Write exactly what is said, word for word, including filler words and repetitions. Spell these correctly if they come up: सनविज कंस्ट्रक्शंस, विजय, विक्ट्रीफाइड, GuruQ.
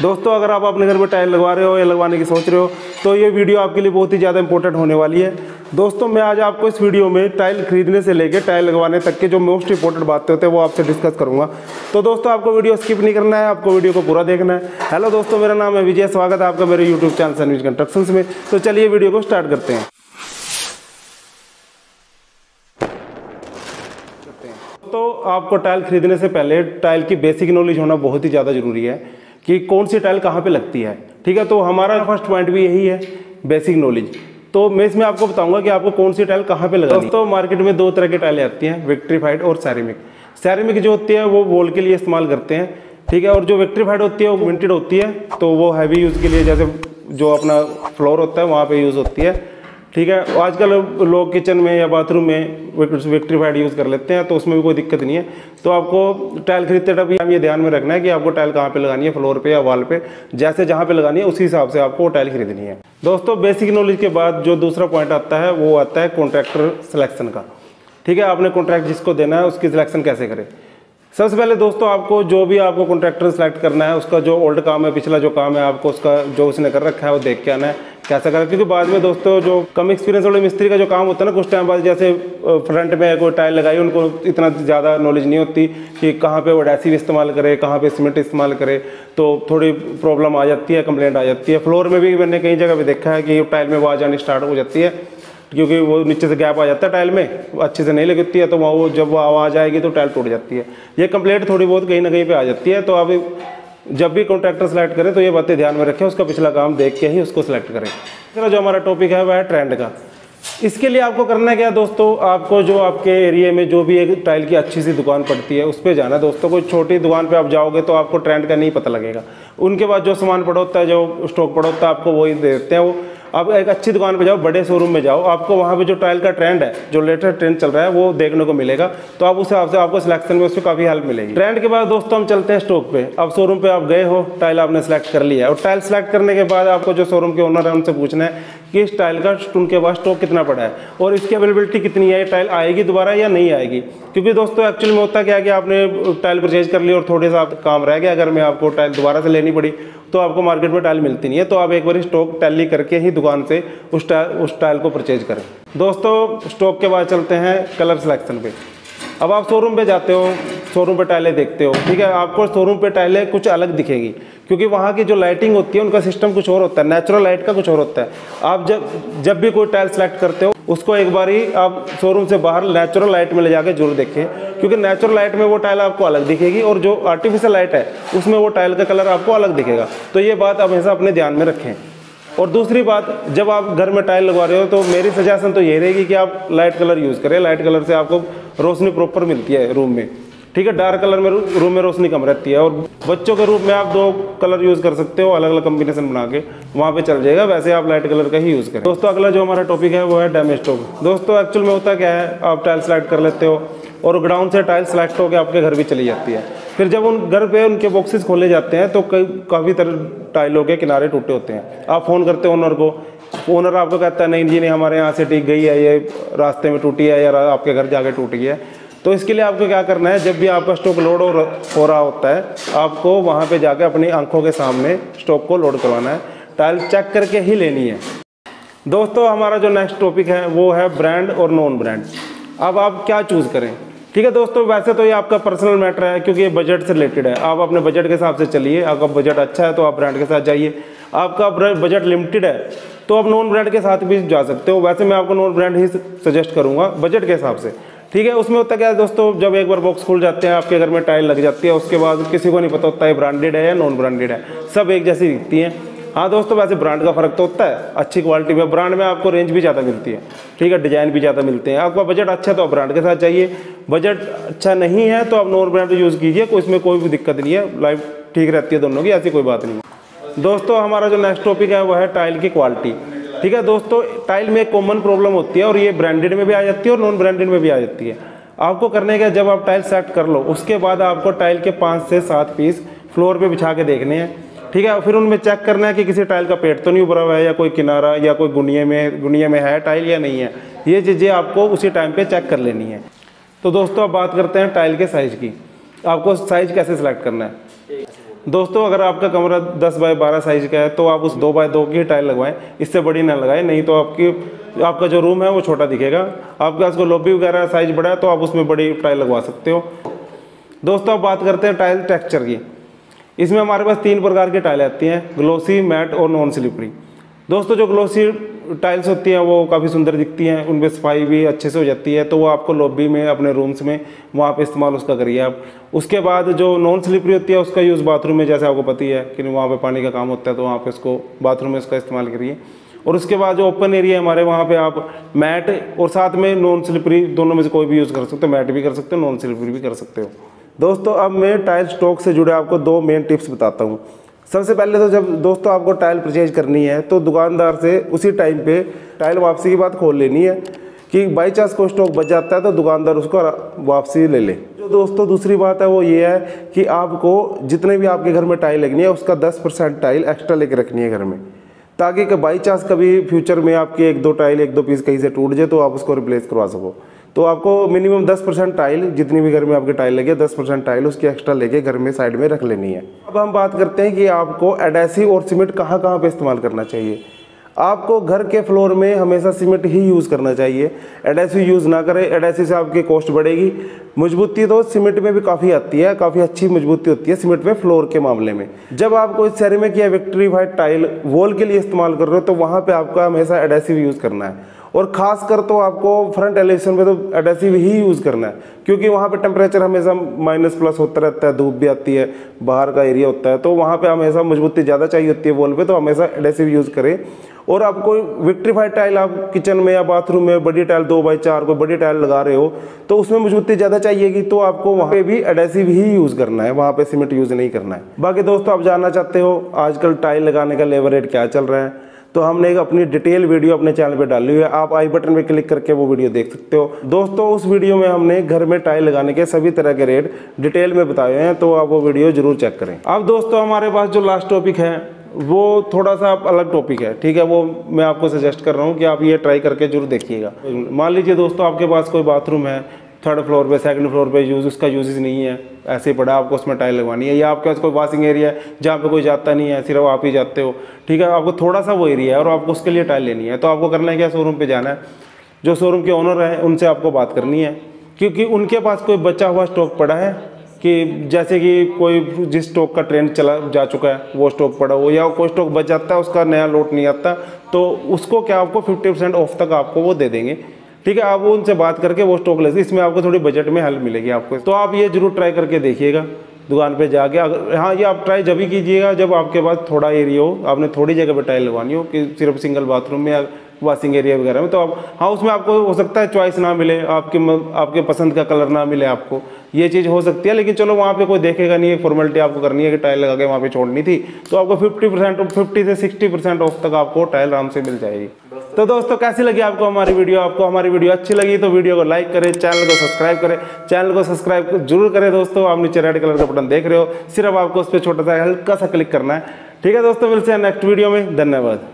दोस्तों, अगर आप अपने घर में टाइल लगवा रहे हो या लगवाने की सोच रहे हो तो ये वीडियो आपके लिए बहुत ही ज़्यादा इंपॉर्टेंट होने वाली है। दोस्तों, मैं आज आपको इस वीडियो में टाइल खरीदने से लेकर टाइल लगवाने तक के जो मोस्ट इंपॉर्टेंट बातें होते हैं वो आपसे डिस्कस करूंगा। तो दोस्तों, आपको वीडियो स्किप नहीं करना है, आपको वीडियो को पूरा देखना है। हेलो दोस्तों, मेरा नाम है विजय, स्वागत है आपका मेरे यूट्यूब चैनल सनविज कंस्ट्रक्शंस में। तो चलिए वीडियो को स्टार्ट करते हैं। तो आपको टाइल खरीदने से पहले टाइल की बेसिक नॉलेज होना बहुत ही ज़्यादा जरूरी है कि कौन सी टाइल कहाँ पे लगती है। ठीक है, तो हमारा फर्स्ट पॉइंट भी यही है, बेसिक नॉलेज। तो मैं इसमें आपको बताऊंगा कि आपको कौन सी टाइल कहाँ पे लगानी है। तो मार्केट में दो तरह की टाइलें आती हैं, विक्ट्रीफाइड और सेरेमिक। सेरेमिक जो होती है वो वॉल के लिए इस्तेमाल करते हैं, ठीक है, और जो विक्ट्रीफाइड होती है वो विंटेड होती है, तो वो हैवी यूज़ के लिए, जैसे जो अपना फ्लोर होता है वहाँ पर यूज़ होती है। ठीक है, आजकल लोग किचन में या बाथरूम में विक्ट्रीफाइड यूज़ कर लेते हैं, तो उसमें भी कोई दिक्कत नहीं है। तो आपको टाइल खरीदते टाइम ये ध्यान में रखना है कि आपको टाइल कहाँ पे लगानी है, फ्लोर पे या वॉल पे, जैसे जहाँ पे लगानी है उसी हिसाब से आपको टाइल खरीदनी है। दोस्तों, बेसिक नॉलेज के बाद जो दूसरा पॉइंट आता है वो आता है कॉन्ट्रैक्टर सिलेक्शन का। ठीक है, आपने कॉन्ट्रैक्ट जिसको देना है उसकी सिलेक्शन कैसे करें। सबसे पहले दोस्तों, आपको जो भी आपको कॉन्ट्रैक्टर सेलेक्ट करना है उसका जो ओल्ड काम है, पिछला जो काम है, आपको उसका जो उसने कर रखा है वो देख के आना है कैसा करा। क्योंकि बाद में दोस्तों जो कम एक्सपीरियंस वाले मिस्त्री का जो काम होता है ना, कुछ टाइम बाद जैसे फ्रंट में कोई टाइल लगाई, उनको इतना ज़्यादा नॉलेज नहीं होती कि कहाँ पे वो एडहेसिव इस्तेमाल करे, कहाँ पे सीमेंट इस्तेमाल करे, तो थोड़ी प्रॉब्लम आ जाती है, कंप्लेंट आ जाती है। फ्लोर में भी मैंने कई जगह पर देखा है कि टाइल में वो आजानी स्टार्ट हो जाती है, क्योंकि वो नीचे से गैप आ जाता है, टाइल में अच्छे से नहीं लगती है, तो वहाँ वो जब वो आवाज़ आएगी तो टाइल टूट जाती है। ये कंप्लेंट थोड़ी बहुत कहीं ना कहीं पे आ जाती है। तो आप जब भी कॉन्ट्रैक्टर सेलेक्ट करें तो ये बातें ध्यान में रखें, उसका पिछला काम देख के ही उसको सेलेक्ट करें। चलो, जो हमारा टॉपिक है वह है ट्रेंड का। इसके लिए आपको करना क्या है दोस्तों, आपको जो आपके एरिया में जो भी एक टाइल की अच्छी सी दुकान पड़ती है उस पर जाना दोस्तों। कोई छोटी दुकान पे आप जाओगे तो आपको ट्रेंड का नहीं पता लगेगा। उनके पास जो सामान पड़ा होता है, जो स्टॉक पड़ा होता है, आपको वही दे देते हैं वो। आप एक अच्छी दुकान पे जाओ, बड़े शोरूम में जाओ, आपको वहाँ पे जो टाइल का ट्रेंड है, जो लेटेस्ट ट्रेंड चल रहा है वो देखने को मिलेगा। तो आप उस हिसाब से आपको सिलेक्शन में उससे काफ़ी हेल्प मिलेगी। ट्रेंड के बाद दोस्तों हम चलते हैं स्टॉक पे। अब शोरूम पे आप गए हो, टाइल आपने सेलेक्ट कर लिया, और टाइल सेलेक्ट करने के बाद आपको जो शोरूम के ओनर है उनसे पूछना है कि इस टाइल का उनके पास स्टॉक कितना पड़ा है और इसकी अवेलेबिलिटी कितनी है, टाइल आएगी दोबारा या नहीं आएगी। क्योंकि दोस्तों एक्चुअल में होता क्या है कि आपने टाइल परचेज कर ली और थोड़े सा काम रह गया, अगर मैं आपको टाइल दोबारा से लेनी पड़ी तो आपको मार्केट में टाइल मिलती नहीं है। तो आप एक बार स्टॉक टैली करके ही दुकान से उस टाइल उस टाइल को परचेज करें। दोस्तों, स्टॉक के बाद चलते हैं कलर सिलेक्शन पे। अब आप शोरूम पे जाते हो, शोरूम पे टाइलें देखते हो, ठीक है, आपको शोरूम पे टाइलें कुछ अलग दिखेगी, क्योंकि वहाँ की जो लाइटिंग होती है उनका सिस्टम कुछ और होता है, नेचुरल लाइट का कुछ और होता है। आप जब जब भी कोई टाइल सेलेक्ट करते हो उसको एक बार ही आप शोरूम से बाहर नेचुरल लाइट में ले जाकर जरूर देखें, क्योंकि नेचुरल लाइट में वो टाइल आपको अलग दिखेगी और जो आर्टिफिशियल लाइट है उसमें वो टाइल का कलर आपको अलग दिखेगा। तो ये बात आप हमेशा अपने ध्यान में रखें। और दूसरी बात, जब आप घर में टाइल लगवा रहे हो तो मेरी सजेशन तो ये रहेगी कि आप लाइट कलर यूज़ करें। लाइट कलर से आपको रोशनी प्रॉपर मिलती है रूम में, ठीक है। डार्क कलर में रूम में रोशनी कम रहती है। और बच्चों के रूप में आप दो कलर यूज़ कर सकते हो, अलग अलग कम्बिनेशन बना के वहाँ पे चल जाएगा। वैसे आप लाइट कलर का ही यूज़ करें। दोस्तों, अगला जो हमारा टॉपिक है वो है डैमेज स्टॉक। दोस्तों एक्चुअल में होता क्या है, आप टाइल सेलेक्ट कर लेते हो और ग्राउंड से टाइल सेलेक्ट होकर आपके घर भी चली जाती है। फिर जब उन घर पे उनके बॉक्सेस खोले जाते हैं तो कई काफ़ी तरह टाइलों के किनारे टूटे होते हैं। आप फ़ोन करते हो ओनर को, ओनर आपको कहता है नहीं जी नहीं, हमारे यहाँ से ठीक गई है, ये रास्ते में टूटी है या आपके घर जाके टूट गई है। तो इसके लिए आपको क्या करना है, जब भी आपका स्टॉक लोड हो रहा होता है आपको वहाँ पे जाके अपनी आंखों के सामने स्टॉक को लोड करवाना है, टाइल चेक करके ही लेनी है। दोस्तों, हमारा जो नेक्स्ट टॉपिक है वो है ब्रांड और नॉन ब्रांड। अब आप क्या चूज़ करें, ठीक है दोस्तों। वैसे तो ये आपका पर्सनल मैटर है, क्योंकि ये बजट से रिलेटेड है। आप अपने बजट के हिसाब से चलिए, आपका बजट अच्छा है तो आप ब्रांड के साथ जाइए, आपका बजट लिमिटेड है तो आप नॉन ब्रांड के साथ भी जा सकते हो। वैसे मैं आपको नॉन ब्रांड ही सजेस्ट करूँगा बजट के हिसाब से, ठीक है। उसमें होता क्या है दोस्तों, जब एक बार बॉक्स खुल जाते हैं आपके घर में टाइल लग जाती है, उसके बाद किसी को नहीं पता होता है ब्रांडेड है या नॉन ब्रांडेड है, सब एक जैसी दिखती हैं। हाँ दोस्तों, वैसे ब्रांड का फ़र्क तो होता है, अच्छी क्वालिटी में ब्रांड में आपको रेंज भी ज़्यादा मिलती है, ठीक है, डिज़ाइन भी ज़्यादा मिलते हैं। आपका बजट अच्छा है तो आप ब्रांड के साथ जाइए, बजट अच्छा नहीं है तो आप नॉन ब्रांड यूज़ कीजिए, कोई इसमें कोई भी दिक्कत नहीं है, लाइफ ठीक रहती है दोनों की, ऐसी कोई बात नहीं है। दोस्तों, हमारा जो नेक्स्ट टॉपिक है वह है टाइल की क्वालिटी, ठीक है। दोस्तों, टाइल में एक कॉमन प्रॉब्लम होती है और ये ब्रांडेड में भी आ जाती है और नॉन ब्रांडेड में भी आ जाती है। आपको करने का, जब आप टाइल सेट कर लो उसके बाद आपको टाइल के पाँच से सात पीस फ्लोर पे बिछा के देखने हैं, ठीक है। फिर उनमें चेक करना है कि किसी टाइल का पेट तो नहीं उभरा हुआ है, या कोई किनारा या कोई गुनिये में गुनिये में है टाइल या नहीं है। ये चीज़ें आपको उसी टाइम पर चेक कर लेनी है। तो दोस्तों, अब बात करते हैं टाइल के साइज़ की। आपको साइज़ कैसे सेलेक्ट करना है। दोस्तों अगर आपका कमरा दस बाय बारह साइज का है तो आप उस दो बाय दो की टाइल लगवाएं, इससे बड़ी ना लगाएं, नहीं तो आपकी आपका जो रूम है वो छोटा दिखेगा। आपका उसको लॉबी वगैरह साइज बड़ा है तो आप उसमें बड़ी टाइल लगवा सकते हो। दोस्तों अब बात करते हैं टाइल टेक्सचर की। इसमें हमारे पास तीन प्रकार की टाइलें आती हैं, ग्लोसी, मैट और नॉन स्लिपरी। दोस्तों जो ग्लोसी टाइल्स होती हैं वो काफ़ी सुंदर दिखती हैं, उन पर सफाई भी अच्छे से हो जाती है, तो वो आपको लॉबी में, अपने रूम्स में वहाँ पे इस्तेमाल उसका करिए आप। उसके बाद जो नॉन स्लिपरी होती है उसका यूज़ बाथरूम में, जैसे आपको पता ही है कि वहाँ पे पानी का काम होता है, तो वहाँ पे उसको बाथरूम में उसका इस्तेमाल करिए। और उसके बाद जो ओपन एरिया है हमारे, वहाँ पर आप मैट और साथ में नॉन स्लिपरी दोनों में से कोई भी यूज़ कर सकते हो, मैट भी कर सकते हो, नॉन स्लिपरी भी कर सकते हो। दोस्तों अब मैं टाइल स्टॉक से जुड़े आपको दो मेन टिप्स बताता हूँ। सबसे पहले तो जब दोस्तों आपको टाइल परचेज करनी है तो दुकानदार से उसी टाइम पे टाइल वापसी की बात खोल लेनी है कि बाई चांस कोई स्टॉक बच जाता है तो दुकानदार उसको वापसी ले ले। जो दोस्तों दूसरी बात है वो ये है कि आपको जितने भी आपके घर में टाइल लगनी है उसका दस परसेंट टाइल एक्स्ट्रा लेके रखनी है घर में, ताकि बाई चांस कभी फ्यूचर में आपकी एक दो टाइल, एक दो पीस कहीं से टूट जाए तो आप उसको रिप्लेस करवा सको। तो आपको मिनिमम दस परसेंट टाइल, जितनी भी घर में आपके टाइल लगे दस परसेंट टाइल उसकी एक्स्ट्रा लेके घर में साइड में रख लेनी है। अब हम बात करते हैं कि आपको एडहेसिव और सीमेंट कहाँ कहाँ पे इस्तेमाल करना चाहिए। आपको घर के फ्लोर में हमेशा सीमेंट ही यूज़ करना चाहिए, एडहेसिव यूज़ ना करें, एडहेसिव से आपकी कॉस्ट बढ़ेगी। मजबूती तो सीमेंट में भी काफ़ी आती है, काफ़ी अच्छी मजबूती होती है सीमेंट में फ्लोर के मामले में। जब आप कोई सेरेमिक या विक्ट्रीफाइड टाइल वॉल के लिए इस्तेमाल कर रहे हो तो वहाँ पे आपका हमेशा एडहेसिव यूज़ करना है, और ख़ासकर तो आपको फ्रंट एलिवेशन पे तो एडहेसिव ही यूज़ करना है, क्योंकि वहाँ पे टेम्परेचर हमेशा माइनस प्लस होता रहता है, धूप भी आती है, बाहर का एरिया होता है, तो वहाँ पे हमेशा मजबूती ज़्यादा चाहिए होती है वॉल पे, तो हमेशा एडहेसिव यूज़ करें। और आपको विक्ट्रीफाइड टाइल, आप किचन में या बाथरूम में बड़ी टाइल दो बाई चार को बड़ी टाइल लगा रहे हो तो उसमें मजबूती ज़्यादा चाहिएगी, तो आपको वहाँ पे भी एडहेसिव ही यूज़ करना है, वहाँ पे सीमेंट यूज़ नहीं करना है। बाकी दोस्तों आप जानना चाहते हो आजकल टाइल लगाने का लेबर रेट क्या चल रहा है, तो हमने एक अपनी डिटेल वीडियो अपने चैनल पे डाली हुई है, आप आई बटन पे क्लिक करके वो वीडियो देख सकते हो। दोस्तों उस वीडियो में हमने घर में टाइल लगाने के सभी तरह के रेट डिटेल में बताए हैं, तो आप वो वीडियो जरूर चेक करें। अब दोस्तों हमारे पास जो लास्ट टॉपिक है वो थोड़ा सा अलग टॉपिक है, ठीक है, वो मैं आपको सजेस्ट कर रहा हूँ कि आप ये ट्राई करके जरूर देखिएगा। मान लीजिए दोस्तों आपके पास कोई बाथरूम है थर्ड फ्लोर पे, सेकंड फ्लोर पे यूज़ उसका यूजेज नहीं है, ऐसे ही पड़ा आपको उसमें टाइल लगवानी है, या आपके पास कोई वॉशिंग एरिया है जहाँ पे कोई जाता नहीं है, सिर्फ आप ही जाते हो, ठीक है, आपको थोड़ा सा वो एरिया है और आपको उसके लिए टाइल लेनी है, तो आपको करना है क्या, शोरूम पे जाना है, जो शोरूम के ओनर हैं उनसे आपको बात करनी है, क्योंकि उनके पास कोई बचा हुआ स्टॉक पड़ा है कि जैसे कि कोई जिस स्टॉक का ट्रेंड चला जा चुका है वो स्टॉक पड़ा हो, या कोई स्टॉक बच जाता है उसका नया लॉट नहीं आता, तो उसको क्या आपको फिफ्टी परसेंट ऑफ तक आपको वो दे देंगे, ठीक है, आप वो उनसे बात करके वो स्टॉक ले सकते, इसमें आपको थोड़ी बजट में हेल्प मिलेगी आपको। तो आप ये जरूर ट्राई करके देखिएगा दुकान पे जाके। अगर हाँ ये आप ट्राई जब ही कीजिएगा जब आपके पास थोड़ा एरिया हो, आपने थोड़ी जगह पे टाइल लगवानी हो, कि सिर्फ सिंगल बाथरूम में या वॉशिंग एरिया वगैरह में, तो आप हाँ उसमें आपको हो सकता है चॉइस ना मिले, आपके आपके पसंद का कलर ना मिले आपको, ये चीज़ हो सकती है, लेकिन चलो वहाँ पे कोई देखेगा नहीं, एक फॉर्मेलिटी आपको करनी है कि टाइल लगा के वहाँ पे छोड़नी थी, तो आपको फिफ्टी परसेंट, फिफ्टी से सिक्सटी परसेंट ऑफ तक आपको टाइल आराम से मिल जाएगी। तो दोस्तों कैसी लगी आपको हमारी वीडियो, आपको हमारी वीडियो अच्छी लगी तो वीडियो को लाइक करें, चैनल को सब्सक्राइब करें, चैनल को सब्सक्राइब जरूर करें दोस्तों। आप नीचे रेड कलर का बटन देख रहे हो, सिर्फ आपको उस पर छोटा सा हल्का सा क्लिक करना है, ठीक है दोस्तों, मिलते हैं नेक्स्ट वीडियो में, धन्यवाद।